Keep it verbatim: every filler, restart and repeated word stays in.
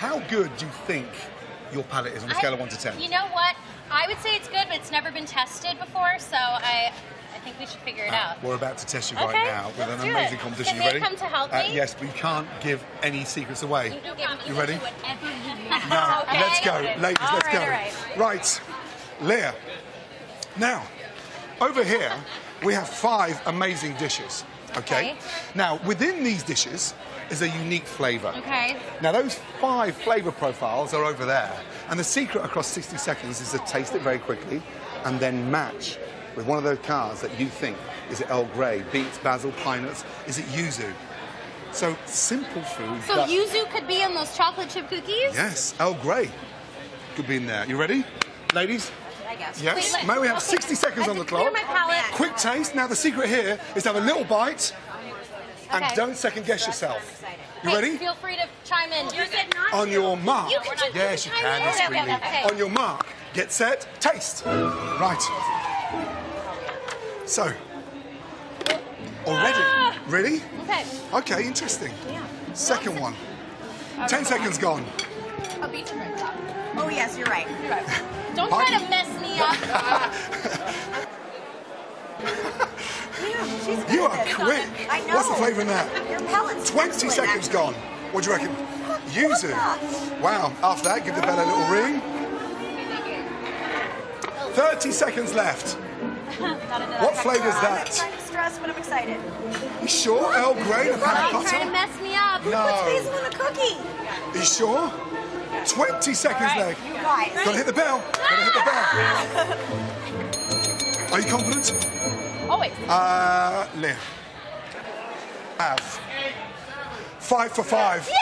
How good do you think your palette is on a scale I, of one to ten? You know what? I would say it's good, but it's never been tested before, so I I think we should figure it uh, out. We're about to test you okay, right now with an amazing it. competition. Can you ready? Come to help uh, me? Yes, but you can't give any secrets away. You, you, give you ready? Whatever you need. No, okay. Let's go, ladies, all let's right, go. All right. right, Lea. Now, over here, we have five amazing dishes, okay? okay? Now, within these dishes is a unique flavor. Okay. Now, those five flavor profiles are over there, and the secret across sixty seconds is to taste it very quickly and then match with one of those cars that you think, is it Earl Grey, beets, basil, pine nuts, is it Yuzu? So, simple food. So, Yuzu could be in those chocolate chip cookies? Yes, Earl Grey could be in there. You ready, ladies? I guess. Yes. Wait, May we have okay. sixty seconds on the clock. Quick taste. Now, the secret here is to have a little bite and okay. don't second guess yourself. You ready? Hey, feel free to chime in. You said not on your mark. You can just yes, you can. That's okay, okay, okay. On your mark. Get set. Taste. Right. So, already. Ah! Ready? Okay. Okay, interesting. Yeah. Second one. Okay. Ten seconds gone. A beach drink. Oh, yes, you're right. You're right. Don't Pardon? try to mess me up. yeah, she's you are quick. I know. What's the flavour in that? Your palate's twenty seconds actually. gone. What do you reckon? Yuzu. Wow. After that, give the bell a little ring. thirty seconds left. What flavour is that? I'm kind of stressed, but I'm excited. You sure? Earl Grey, the panna cotta? Trying to mess me up. No. Who puts basil in a cookie? Are you sure? twenty seconds right, left. You guys. Gotta hit the bell. Gotta hit the bell. Are you confident? Always. Uh, Lea. Have. Five for five. Yeah.